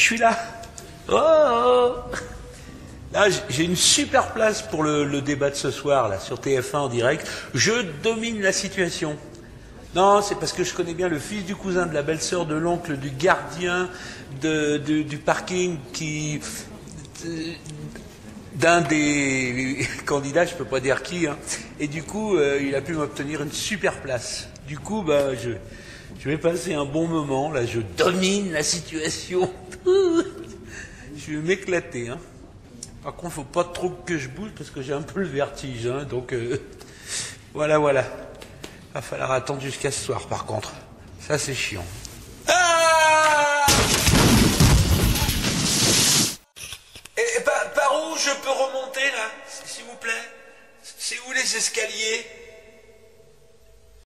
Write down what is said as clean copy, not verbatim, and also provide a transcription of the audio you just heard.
Je suis là. Oh, là, j'ai une super place pour le débat de ce soir, là, sur TF1 en direct. Je domine la situation. Non, c'est parce que je connais bien le fils du cousin, de la belle-sœur, de l'oncle, du gardien, du parking, qui... d'un des candidats, je peux pas dire qui, hein. Et du coup, il a pu m'obtenir une super place. Du coup, bah, je vais passer un bon moment, là, je domine la situation. Je vais m'éclater, hein. Par contre, faut pas trop que je bouge parce que j'ai un peu le vertige, hein. Donc, voilà, voilà. Va falloir attendre jusqu'à ce soir, par contre. Ça, c'est chiant. Ah, et par où je peux remonter, là, s'il vous plaît? C'est où les escaliers ?